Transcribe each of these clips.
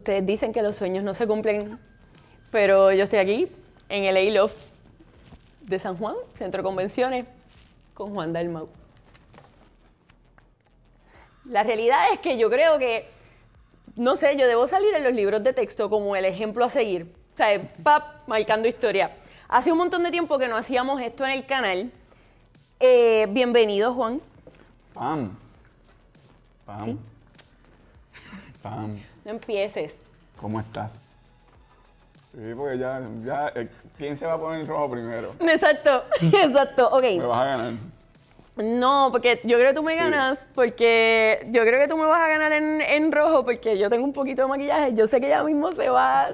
Ustedes dicen que los sueños no se cumplen, pero yo estoy aquí en el Aloft de San Juan, Centro de Convenciones, con Juan Dalmau. La realidad es que yo creo que, no sé, yo debo salir en los libros de texto como el ejemplo a seguir. O sea, pap, marcando historia. Hace un montón de tiempo que no hacíamos esto en el canal. Bienvenido, Juan. Pam. Pam. ¿Sí? Pam. No empieces. ¿Cómo estás? Sí, porque ya, ¿quién se va a poner el rojo primero? Exacto, exacto, ok. Me vas a ganar. No, porque yo creo que tú me ganas, porque yo creo que tú me vas a ganar en rojo, porque yo tengo un poquito de maquillaje, yo sé que ya mismo se va...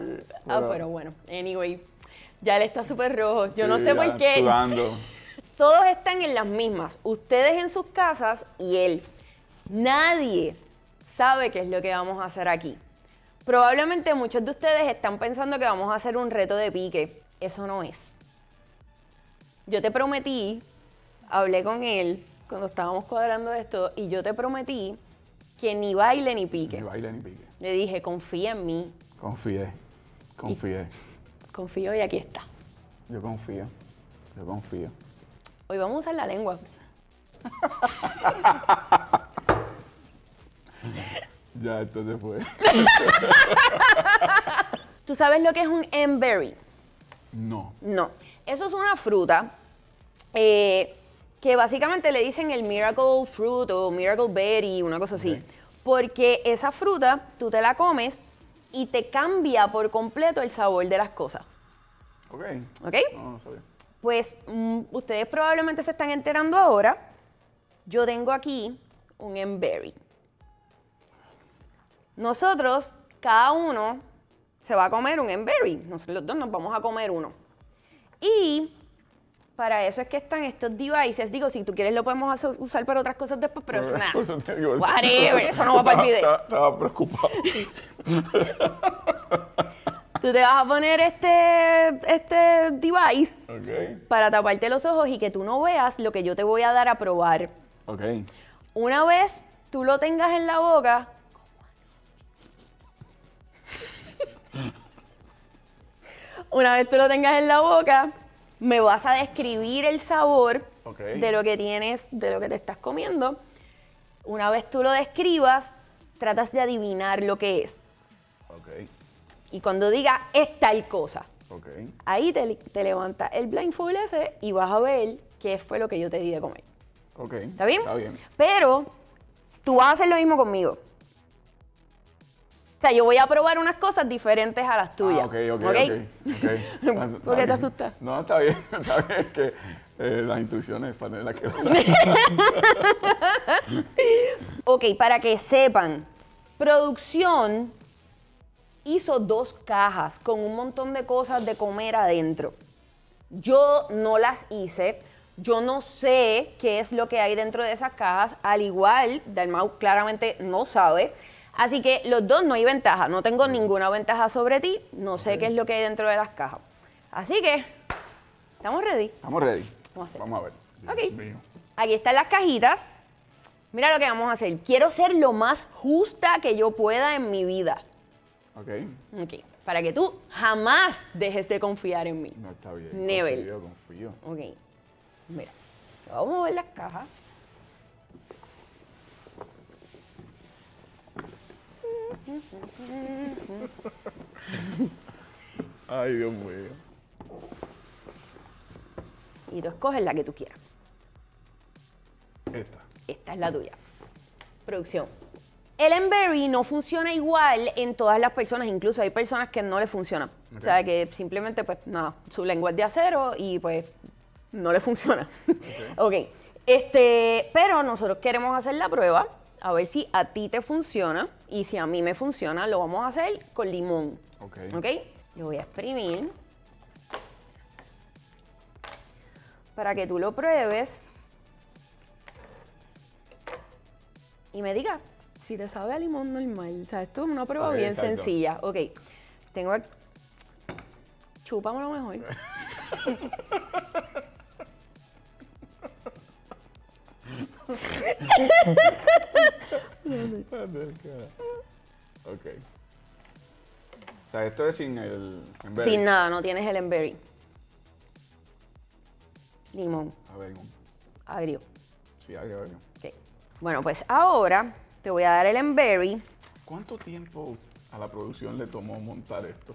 pero bueno, anyway, ya le está súper rojo, yo no sé por qué... Sudando. Todos están en las mismas, ustedes en sus casas y él. Nadie sabe qué es lo que vamos a hacer aquí. Probablemente muchos de ustedes están pensando que vamos a hacer un reto de pique. Eso no es. Yo te prometí, hablé con él cuando estábamos cuadrando esto, y yo te prometí que ni baile ni pique. Ni baile ni pique. Le dije, confía en mí. Confié, confié. Confío y aquí está. Yo confío, yo confío. Hoy vamos a usar la lengua. Ya, entonces fue. ¿Tú sabes lo que es un Emberry? No. No. Eso es una fruta que básicamente le dicen el Miracle Fruit o Miracle Berry, una cosa así. Okay. Porque esa fruta tú te la comes y te cambia por completo el sabor de las cosas. Ok. ¿Ok? No, no sabía. Pues ustedes probablemente se están enterando ahora. Yo tengo aquí un Emberry. Nosotros, cada uno se va a comer un Emberry. Nosotros los dos nos vamos a comer uno. Y para eso es que están estos devices. Digo, si tú quieres lo podemos usar para otras cosas después, pero eso nada. Whatever, eso no va para el video. Estaba preocupado. Tú te vas a poner este device para taparte los ojos y que tú no veas lo que yo te voy a dar a probar. Ok. Una vez tú lo tengas en la boca... Una vez tú lo tengas en la boca, me vas a describir el sabor de lo que tienes, de lo que te estás comiendo. Una vez tú lo describas, tratas de adivinar lo que es. Okay. Y cuando diga, es tal cosa, ahí te levanta el blindfold ese y vas a ver qué fue lo que yo te di de comer. Okay. ¿Está bien? Está bien. Pero tú vas a hacer lo mismo conmigo. O sea, yo voy a probar unas cosas diferentes a las tuyas. Ah, ok. ¿Por qué te asustas? No, está bien, es que las instrucciones para tener la que... Ok, para que sepan, producción hizo 2 cajas con un montón de cosas de comer adentro. Yo no las hice, yo no sé qué es lo que hay dentro de esas cajas, al igual, Dalmau claramente no sabe. Así que los dos no hay ventaja, no tengo ninguna ventaja sobre ti, no sé qué es lo que hay dentro de las cajas. Así que, ¿estamos ready? Estamos ready. Vamos a ver. Ok. Aquí están las cajitas. Mira lo que vamos a hacer. Quiero ser lo más justa que yo pueda en mi vida. Ok. Ok. Para que tú jamás dejes de confiar en mí. No, está bien. Never. Confío. Ok. Mira, vamos a mover las cajas. Ay, Dios mío. Y tú escoges la que tú quieras. Esta. Esta es la tuya. Producción. El Emberry no funciona igual en todas las personas. Incluso hay personas que no le funcionan. Okay. O sea, que simplemente, pues, nada, su lengua es de acero y, pues, no le funciona. Ok. Pero nosotros queremos hacer la prueba. A ver si a ti te funciona, y si a mí me funciona, lo vamos a hacer con limón. Ok. ¿Ok? Lo voy a exprimir para que tú lo pruebes y me digas si te sabe a limón normal. O sea, esto es una prueba bien sencilla. Ok. Tengo aquí... Chúpamelo mejor. Ok. O sea, esto es sin el Emberry. Sin nada, no tienes el Emberry. Limón. Agrio. Agrio. Sí, agrio, agrio. Okay. Bueno, pues ahora te voy a dar el Emberry. ¿Cuánto tiempo a la producción le tomó montar esto? O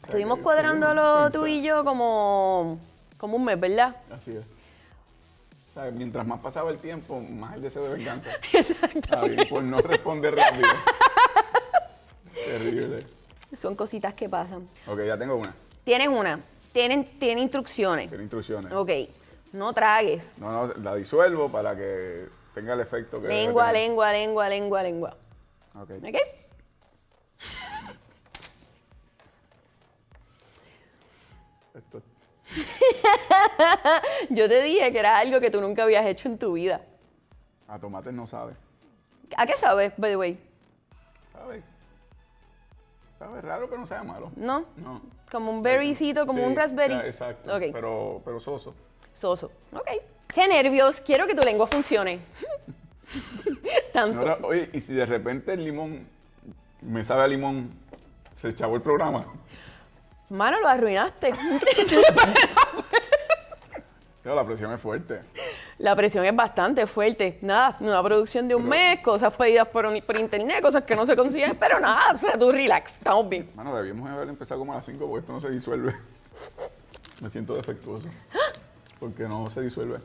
sea, estuvimos cuadrándolo tú y yo como un mes, ¿verdad? Así es. O sea, mientras más pasaba el tiempo, más el deseo de venganza. Exacto. Por no responder rápido. Terrible. Son cositas que pasan. Ok, ya tengo una. Tienes una. Tiene instrucciones. Tiene instrucciones. Ok. No tragues. No, no, la disuelvo para que tenga el efecto que... Lengua. Ok. ¿Ok? Esto. Yo te dije que era algo que tú nunca habías hecho en tu vida. A tomates no sabe. ¿A qué sabe, by the way? Sabe raro, pero no sabe malo. ¿No? No. Como un berrycito, como sí, un raspberry. Exacto, okay. pero soso. Soso, ok. Qué nervios, quiero que tu lengua funcione. Tanto. Ahora, oye, y si de repente el limón me sabe a limón, se chavó el programa. Mano, lo arruinaste. Pero la presión es fuerte. La presión es bastante fuerte. Nada, una producción de un mes, cosas pedidas por internet, cosas que no se consiguen, pero nada, o sea, tú relax, estamos bien. Mano, debíamos haber empezado como a las 5 porque esto no se disuelve. Me siento defectuoso. Porque no se disuelve.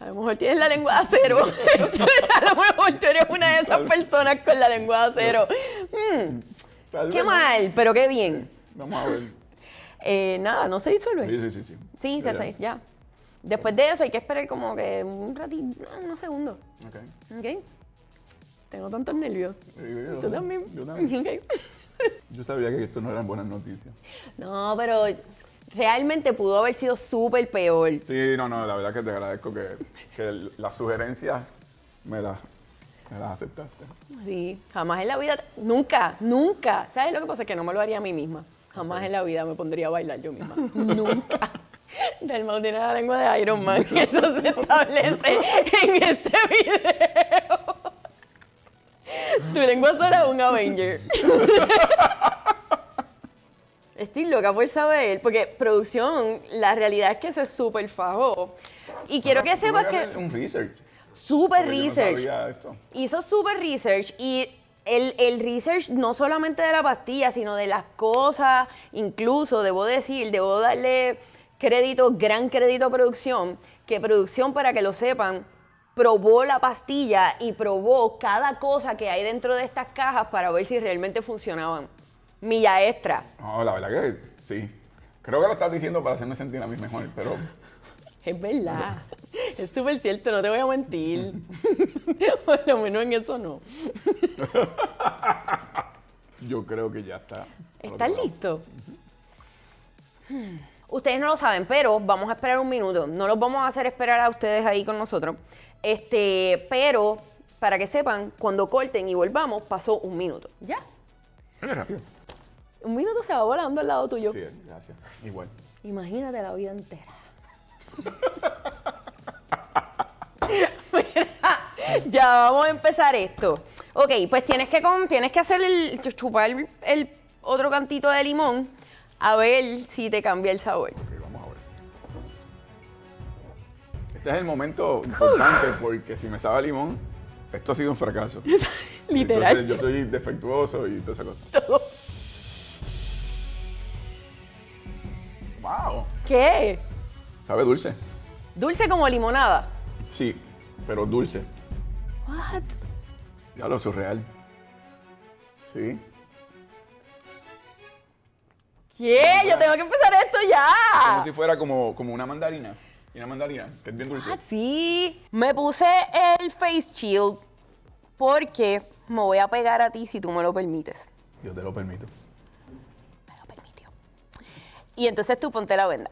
A lo mejor tienes la lengua de acero. A lo mejor tú eres una de esas personas con la lengua de acero. Qué mal, pero qué bien. Vamos a ver. Nada, no se disuelve. Sí. Sí, ya. Después de eso hay que esperar como que un ratito, unos segundos. Ok. Tengo tantos nervios. Tú también. Yo también. Okay. Yo sabía que esto no eran buenas noticias. No, pero realmente pudo haber sido súper peor. Sí, no, la verdad que te agradezco que las sugerencias me las aceptaste. Sí, jamás en la vida, nunca. ¿Sabes lo que pasa? Que no me lo haría a mí misma. Jamás en la vida me pondría a bailar yo misma. Nunca. Dalmau tiene la lengua de Iron Man. Eso se establece en este video. Tu lengua sola es un Avenger. Estoy loca por saber, porque producción, la realidad es que se súper fajó. Y quiero que sepas que... Un research. Super research. Yo no sabía esto. Hizo super research y el research no solamente de la pastilla, sino de las cosas, incluso debo darle crédito, gran crédito a producción, que producción, para que lo sepan, probó la pastilla y probó cada cosa que hay dentro de estas cajas para ver si realmente funcionaban. Milla extra. No, la verdad que sí. Creo que lo estás diciendo para hacerme sentir a mí mejor, pero... Es verdad, es súper cierto, no te voy a mentir. Por lo menos en eso no. Yo creo que ya está. ¿Estás listo? Ustedes no lo saben, pero vamos a esperar un minuto. No los vamos a hacer esperar a ustedes ahí con nosotros. Pero, para que sepan, cuando corten y volvamos, pasó un minuto. ¿Ya? Es rápido. Un minuto se va volando al lado tuyo. Sí, gracias. Igual. Imagínate la vida entera. Mira, ya vamos a empezar esto. Ok, pues tienes que hacer chupar el otro cantito de limón a ver si te cambia el sabor. Ok, vamos a ver. Este es el momento importante porque si me sabe a limón, esto ha sido un fracaso. Literal. Entonces, yo soy defectuoso y toda esa cosa. Todo. Wow. ¿Qué? ¿Sabe dulce? ¿Dulce como limonada? Sí, pero dulce. What? Ya lo surreal. Sí. ¿Qué? Yo tengo que empezar esto ya. Como si fuera como una mandarina. Y una mandarina, que es bien dulce. Ah, sí. Me puse el face shield porque me voy a pegar a ti si tú me lo permites. Yo te lo permito. Me lo permitió. Y entonces tú ponte la venda.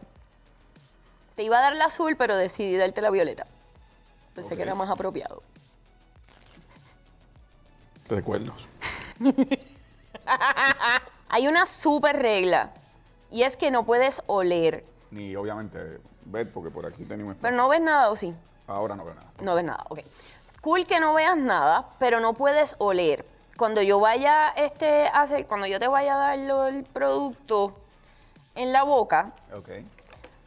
Te iba a dar la azul, pero decidí darte la violeta. Pensé que era más apropiado. Recuerdos. Hay una súper regla. Y es que no puedes oler. Ni obviamente ver, porque por aquí tenemos... Pero no ves nada, ¿o sí? Ahora no veo nada. No ves nada, ok. Cool que no veas nada, pero no puedes oler. cuando yo vaya cuando yo te vaya a dar el producto en la boca, okay,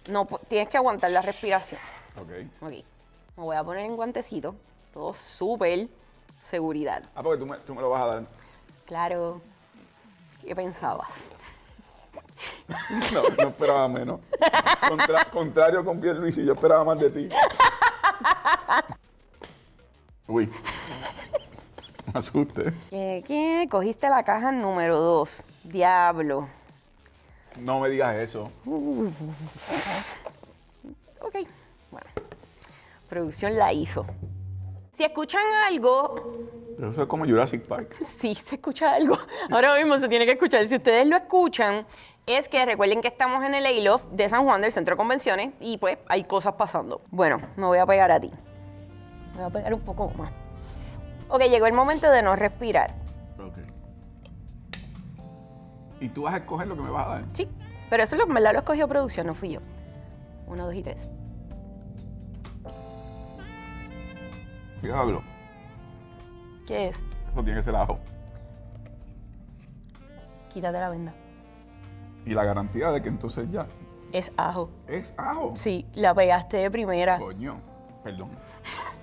no, tienes que aguantar la respiración. Okay. Okay. Me voy a poner en guantecito, todo súper seguridad. Ah, porque tú me lo vas a dar. Claro. ¿Qué pensabas? No esperaba menos. Contrario con Pierluisi, yo esperaba más de ti. Uy. Me asusté. ¿Qué? Cogiste la caja número 2. Diablo. No me digas eso. Ok. Bueno. Producción la hizo. Si escuchan algo... Pero eso es como Jurassic Park. Sí, se escucha algo. Ahora mismo se tiene que escuchar. Si ustedes lo escuchan, es que recuerden que estamos en el Aloft de San Juan, del Centro de Convenciones, y pues hay cosas pasando. Bueno, me voy a pegar a ti. Me voy a pegar un poco más. Ok, llegó el momento de no respirar. Ok. ¿Y tú vas a escoger lo que me vas a dar? Sí, pero eso en verdad lo escogió producción, no fui yo. 1, 2 y 3. Diablo. ¿Qué es? Eso tiene que ser ajo. Quítate la venda. Y la garantía de que entonces ya... Es ajo. ¿Es ajo? Sí, la pegaste de primera. Coño, perdón.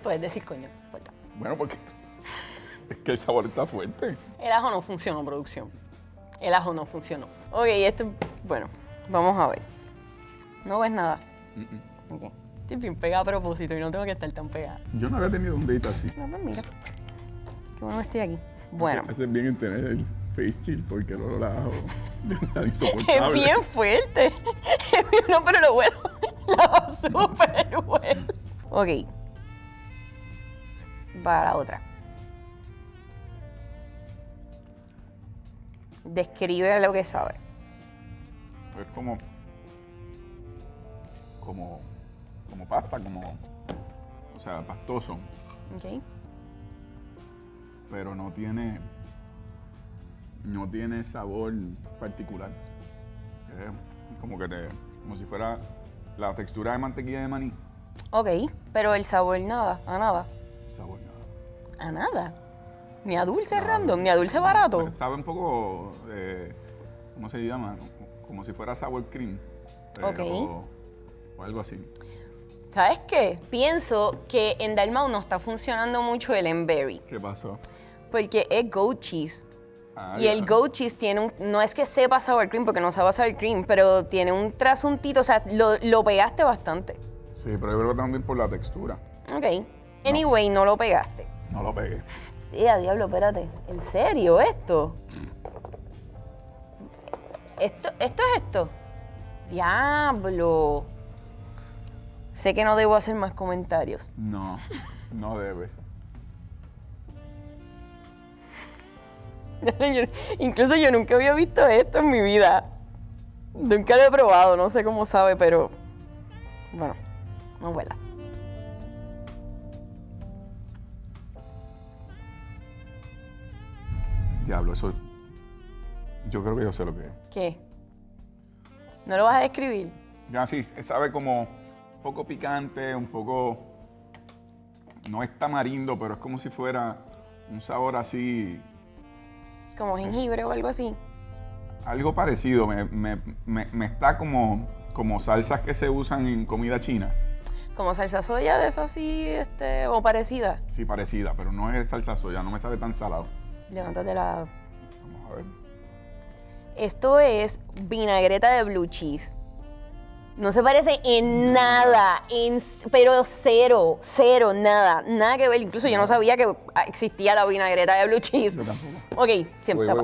Puedes decir coño, importa. Bueno, porque es que el sabor está fuerte. El ajo no funcionó, producción. El ajo no funcionó. Ok, bueno, vamos a ver. ¿No ves nada? Ok. Estoy bien pegada a propósito y no tengo que estar tan pegada. Yo no había tenido un date así. No, pues mira. Qué bueno que estoy aquí. Bueno. Hace bien en tener el face chill porque el olor a ajo está insoportable. Es bien fuerte. No, pero lo huelo. Lo súper huelo. Ok. Para la otra. Describe lo que sabe. Es como pasta, o sea, pastoso. Ok. Pero no tiene sabor particular. Como que como si fuera la textura de mantequilla de maní. Ok, pero el sabor nada, a nada. El sabor nada. A nada. Ni a dulce nada. Random, ni a dulce barato. Pero sabe un poco, ¿cómo se llama? Como si fuera sour cream. Ok. O algo así. ¿Sabes qué? Pienso que en Dalmau no está funcionando mucho el Emberry. ¿Qué pasó? Porque es goat cheese. Ah, y el goat cheese tiene no es que sepa sour cream, porque no sabe sour cream, pero tiene un trasuntito, o sea, lo pegaste bastante. Sí, pero yo creo que también por la textura. Ok. Anyway, no lo pegaste. No lo pegué. Tía, diablo, espérate. ¿En serio esto? ¿Esto es esto? Diablo. Sé que no debo hacer más comentarios. No, no debes. Incluso yo nunca había visto esto en mi vida. Nunca lo he probado, no sé cómo sabe, pero... Bueno, no vuelas. Diablo, eso... Yo creo que yo sé lo que es. ¿Qué? ¿No lo vas a describir? Ya, sí, sabe como... Un poco picante, un poco... No es tamarindo, pero es como si fuera un sabor así... ¿Como jengibre o algo así? Algo parecido. Me está como salsas que se usan en comida china. ¿Como salsa soya de esas así, o parecida? Sí, parecida, pero no es salsa soya, no me sabe tan salado. Levántate la... Vamos a ver. Esto es vinagreta de blue cheese. No se parece en nada, pero cero, nada. Nada que ver, incluso yo no sabía que existía la vinagreta de blue cheese. Yo tampoco. Ok, siempre tapa.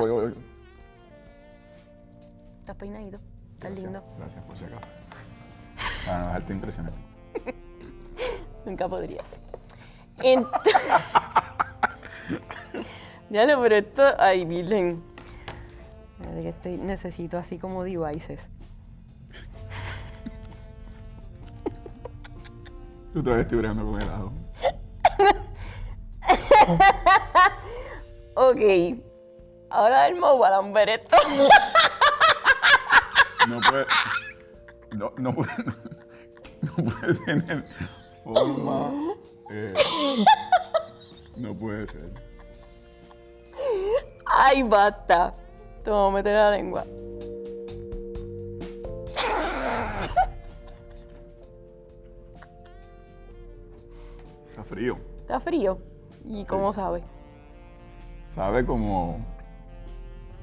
Estás peinadito, estás lindo. Gracias por si acaso. Para no dejarte impresionar. Nunca podrías. Ya lo, pero esto... Ay, miren. Necesito así como devices. Tú todavía estoy brando con el ajo. Ok. Ahora el mo para ver esto. No puede. No puede tener forma. No puede ser. ¡Ay, basta! Toma, mete la lengua. Está frío. Está frío. ¿Y cómo sabe? Sabe como...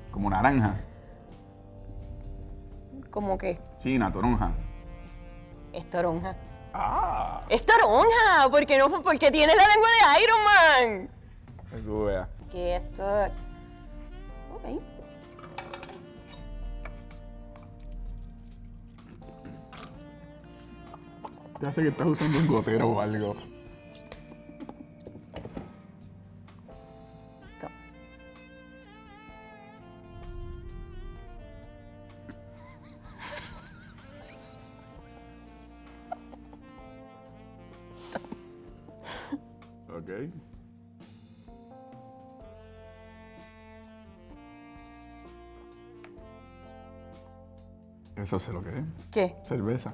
como naranja. ¿Cómo qué? China, toronja. Es toronja. ¡Ah! ¡Es toronja! ¿Por qué no? Porque tiene la lengua de Iron Man. Tú veas. Que esto... Ok. Ya sé que estás usando un gotero o algo. Okay. ¿Eso se lo cree? ¿Qué? Cerveza.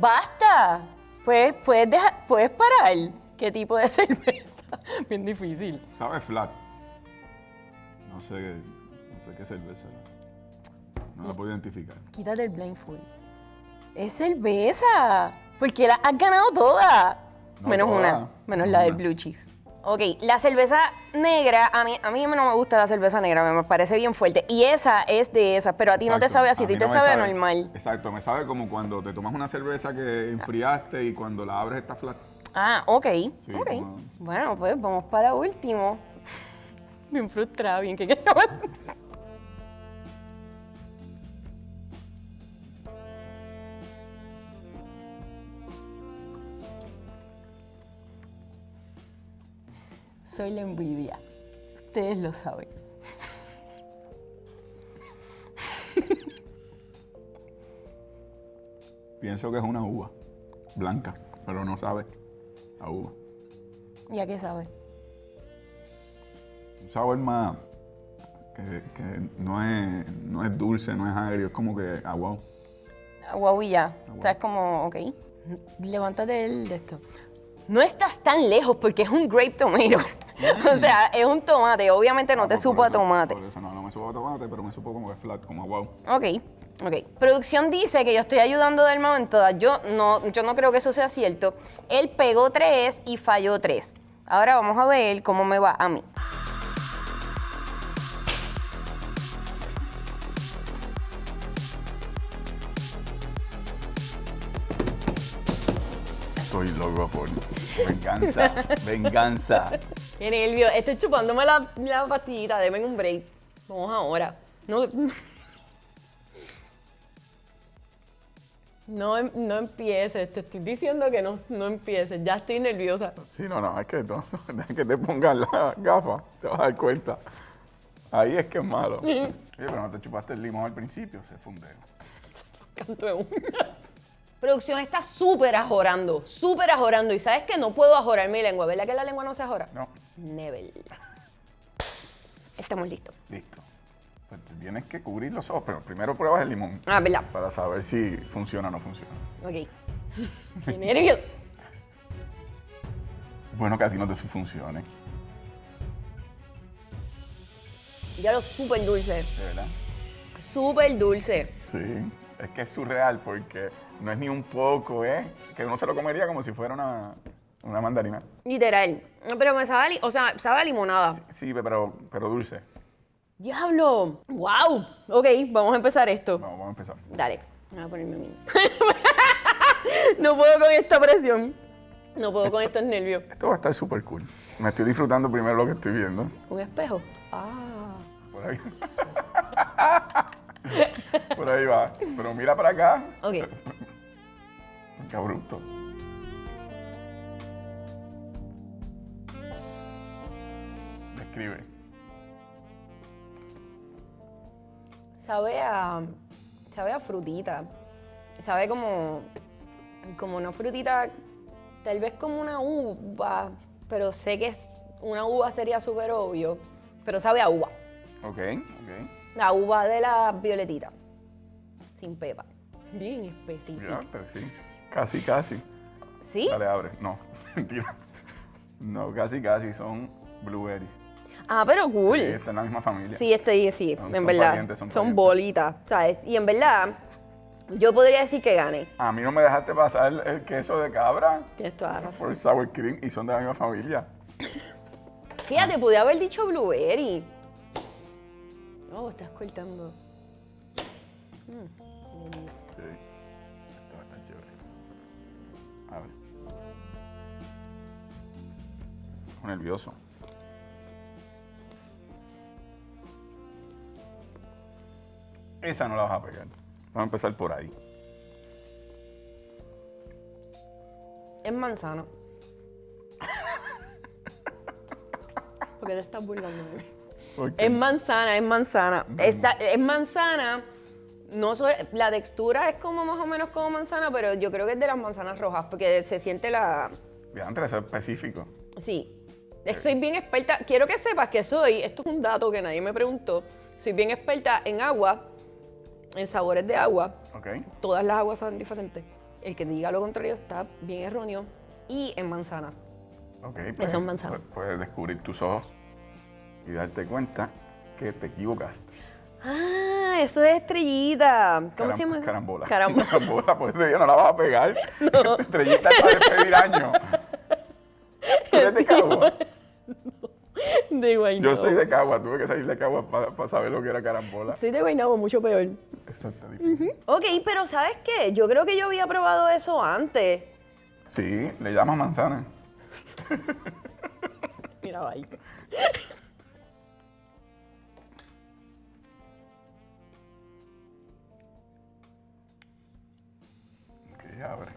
¡Basta! Puedes dejar, puedes parar. ¿Qué tipo de cerveza? Bien difícil. Sabe flat. No sé qué cerveza. No la puedo identificar. Quítate el blindfold. ¡Es cerveza! Porque la has ganado toda. No, menos toda, una, menos la del blue cheese. Ok, la cerveza negra, a mí no me gusta la cerveza negra, me parece bien fuerte. Y esa es de esas, pero a ti no te sabe así, a ti te sabe normal. Exacto, me sabe como cuando te tomas una cerveza que enfriaste y cuando la abres está flat. Ah, ok, sí, ok. Como... Bueno, pues vamos para último. Bien frustrada, bien que quedó. Soy la envidia. Ustedes lo saben. Pienso que es una uva blanca, pero no sabe a uva. ¿Y a qué sabe? Un sabor más que no es dulce, no es agrio, es como que aguau. Aguau y ya. Aguau. O sea, es como, ok. Levántate de esto. No estás tan lejos porque es un grape tomato. O sea, es un tomate. Obviamente no te supo a tomate. Por eso no me supo a tomate, pero me supo como que flat, como wow. Ok, ok. Producción dice que yo estoy ayudando del momento. Yo no creo que eso sea cierto. Él pegó 3 y falló 3. Ahora vamos a ver cómo me va a mí. Estoy loco por venganza, venganza. Qué nervio, estoy chupándome la pastillita, denme un break. Vamos ahora. No empieces, te estoy diciendo que no empieces, ya estoy nerviosa. Sí, no, es que entonces, es que te pongas la gafa, te vas a dar cuenta. Ahí es que es malo. Sí, pero no te chupaste el limón al principio, se fundeo. Canto de una. Producción está súper ajorando. Y sabes que no puedo ajorar mi lengua, ¿verdad que la lengua no se ajora? No. Never. Estamos listos. Listo. Pues tienes que cubrir los ojos, pero primero pruebas el limón. Ah, ¿verdad? Para saber si funciona o no funciona. Ok. Qué nervios. Bueno, que a ti no te funcione. Ya lo súper dulce. ¿De verdad? Súper dulce. Sí. Es que es surreal porque no es ni un poco, ¿eh? Que uno se lo comería como si fuera una mandarina. Literal. Pero me sabe a, o sea, sabe a limonada. Sí, sí, pero dulce. ¡Diablo! ¡Wow! Ok, vamos a empezar esto. Vamos a empezar. Dale. Voy a ponerme a mí. No puedo con esta presión. No puedo con estos nervios. Esto va a estar súper cool. Me estoy disfrutando primero lo que estoy viendo. ¿Un espejo? Ah. Por ahí. Por ahí va. Pero mira para acá. Ok. Qué abrupto. Describe. Sabe a frutita. Sabe como una frutita, tal vez como una uva, pero sé que es una uva sería súper obvio, pero sabe a uva. Ok, ok. La uva de la violetita, sin pepa. Bien específica. Sí. Casi, casi. ¿Sí? Dale, abre. No, mentira. No, casi, casi. Son blueberries. Ah, pero cool. Sí, está en la misma familia. Sí, sí, en verdad. Parientes, son bolitas, ¿sabes? Y en verdad, yo podría decir que gané. A mí no me dejaste pasar el queso de cabra. Tienes toda la razón. Por sour cream y son de la misma familia. Fíjate, pude haber dicho blueberry. No, oh, estás cortando. Sí. Está bastante chévere. A ver. Estoy nervioso. Esa no la vas a pegar. Vamos a empezar por ahí. Es manzana. Porque te estás burlando. Es manzana, es manzana. Esta, es manzana. No soy, la textura es como más o menos como manzana, pero yo creo que es de las manzanas rojas, porque se siente la... Diantre, eso es específico. Sí. Soy bien experta. Quiero que sepas que soy... Esto es un dato que nadie me preguntó. Soy bien experta en agua, en sabores de agua. Okay. Todas las aguas saben diferentes. El que diga lo contrario está bien erróneo. Y en manzanas. Ok. Pues, eso es manzana. Puedes descubrir tus ojos y darte cuenta que te equivocaste. Ah, eso es estrellita. ¿Cómo se llama? Carambola. Carambola. Carambola, por eso yo no la vas a pegar. No. Estrellita es para despedir año. ¿Tú eres de Cagua? No. De Guaynabo. Yo soy de Cagua, tuve que salir de Cagua para saber lo que era carambola. Soy de Guaynabo, mucho peor. Exactamente. Ok, pero ¿sabes qué? Yo creo que yo había probado eso antes. Sí, le llamas manzana. Mira, va ahí. Abre.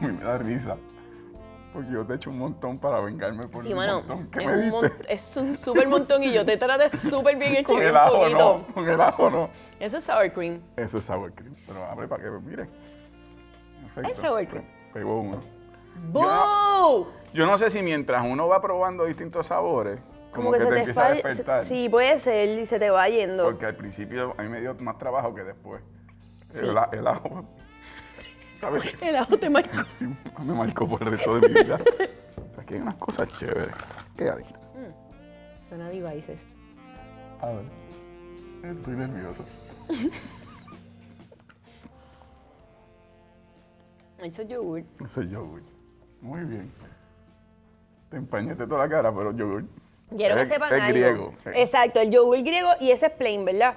A mí me da risa. Porque yo te echo un montón para vengarme por montón que me diste. Es un súper montón y yo te traté súper bien hecho. Con el ajo no, con el ajo no. Eso es sour cream. Eso es sour cream. Pero abre para que mire. Perfecto. Es sour cream. Pegó uno. ¡Boo! Yo no sé si mientras uno va probando distintos sabores, como que te empieza a despertar. Sí, puede ser y se te va yendo. Porque al principio a mí me dio más trabajo que después. Sí. El ajo, ¿sabes? El ajo te marcó. Sí, me marcó por el resto de mi vida. Aquí hay unas cosas chéveres. Qué adicto. Suena devices. A ver. Estoy nervioso. Eso es yogur. Eso es yogur. Muy bien. Te empañaste toda la cara, pero yogur. Quiero que sepan algo. El griego. Exacto, el yogur griego y ese es plain, ¿verdad?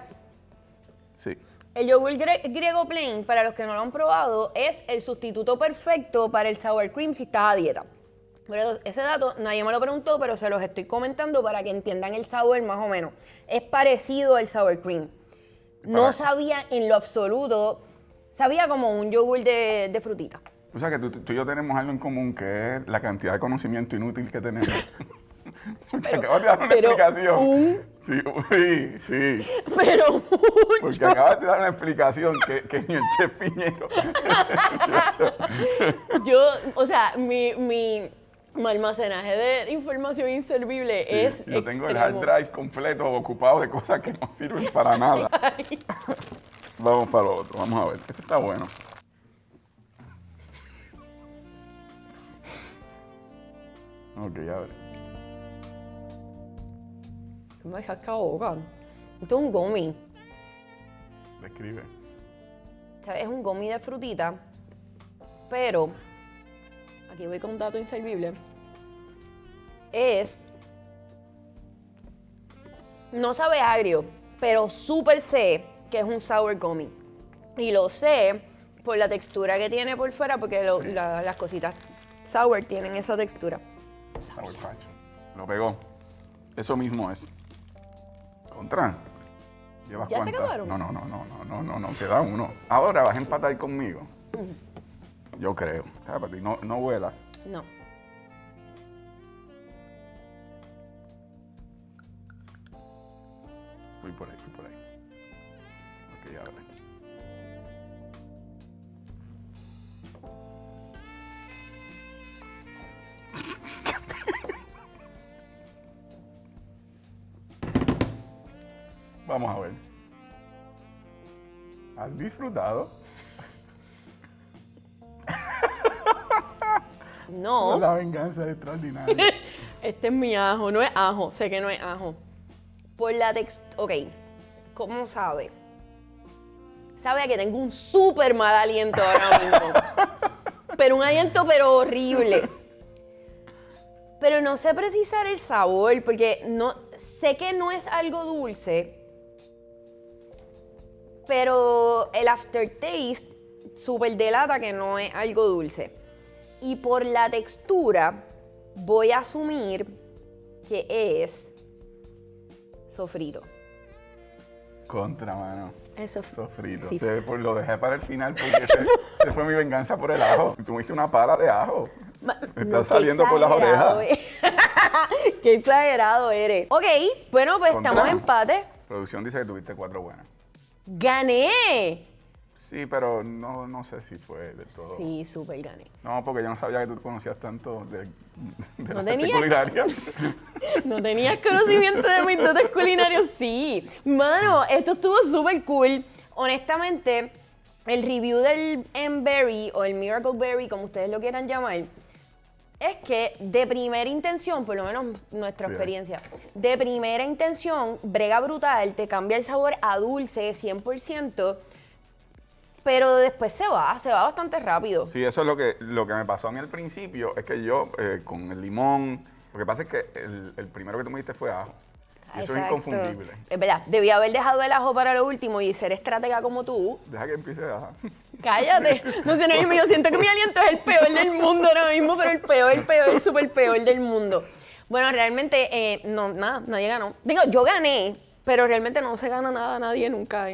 Sí. El yogur griego plain, para los que no lo han probado, es el sustituto perfecto para el sour cream si estás a dieta. Pero ese dato nadie me lo preguntó, pero se los estoy comentando para que entiendan el sabor más o menos. Es parecido al sour cream. No sabía en lo absoluto, sabía como un yogur de frutita. O sea que tú y yo tenemos algo en común, que es la cantidad de conocimiento inútil que tenemos. Porque acabas de dar una explicación. Sí. Pero mucho. Porque acabas de dar una explicación que ni el chef Piñero. Yo, o sea, mi almacenaje de información inservible es yo tengo el hard drive completo ocupado de cosas que no sirven para nada. Vamos para lo otro, vamos a ver. Este está bueno. Ok, a ver. Me dejaste la boca. Esto es un gummy. Describe. Es un gummy de frutita, pero aquí voy con un dato inservible. No sabe agrio, pero súper sé que es un sour gummy. Y lo sé por la textura que tiene por fuera, porque las cositas sour tienen esa textura. Sour patch. Lo pegó. Eso mismo es. Contra. ¿Llevas cuenta? ¿Ya se acabaron? No, queda uno. Ahora vas a empatar conmigo. Yo creo. No vuelas. No. Fui por ahí. Ok, ya vale. Vamos a ver. ¿Has disfrutado? No. La venganza es extraordinaria. Este es mi ajo, no es ajo, sé que no es ajo. Por la textura, ok, ¿cómo sabe? Sabe a que tengo un súper mal aliento ahora mismo. Pero un aliento pero horrible. Pero no sé precisar el sabor, porque no, sé que no es algo dulce, pero el aftertaste súper delata que no es algo dulce. Y por la textura voy a asumir que es sofrito. Contra, mano. Eso sofrito. Sí. Te, pues, lo dejé para el final porque se fue mi venganza por el ajo. Tuviste una pala de ajo. Me está saliendo por las orejas. Qué exagerado eres. Ok, bueno, pues contra, estamos en empate. Producción dice que tuviste 4 buenas. ¡Gané! Sí, pero no sé si fue del todo. Sí, súper gané. No, porque yo no sabía que tú conocías tanto de no tenías, culinaria. No tenías conocimiento de mis dotes culinarios, sí. Mano, esto estuvo súper cool. Honestamente, el review del Emberry o el Miracle Berry, como ustedes lo quieran llamar, es que de primera intención, por lo menos nuestra experiencia, de primera intención, brega brutal, te cambia el sabor a dulce 100%, pero después se va bastante rápido. Sí, eso es lo que me pasó a mí al principio, es que yo con el limón, lo que pasa es que el primero que tú me diste fue ajo. Y eso es inconfundible. Es verdad, debí haber dejado el ajo para lo último y ser estratega como tú. Deja que empiece el ajo. Cállate. No sé, no, yo siento que mi aliento es el peor del mundo ahora mismo, pero el súper peor del mundo. Bueno, realmente, no, nada, nadie ganó. Digo, yo gané. Pero realmente no se gana nada a nadie nunca.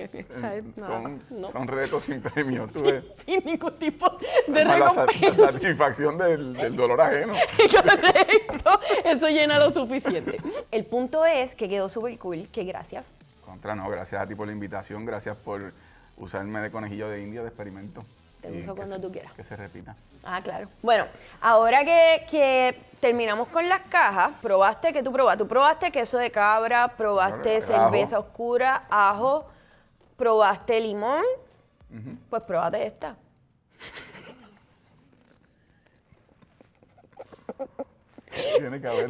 Son retos sin premio, tú ves. Sin ningún tipo de recompensa. La satisfacción del dolor ajeno. Correcto, eso llena lo suficiente. El punto es que quedó súper cool, que gracias. Contra, no, gracias a ti por la invitación, gracias por usarme de conejillo de India de experimento. Te uso cuando tú quieras. Que se repita. Ah, claro. Bueno, ahora que terminamos con las cajas, probaste que tú probaste. Tú probaste queso de cabra, probaste cerveza oscura, ajo, probaste limón. Pues próbate esta. Tiene que haber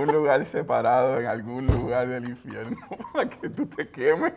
un lugar separado en algún lugar del infierno para que tú te quemes.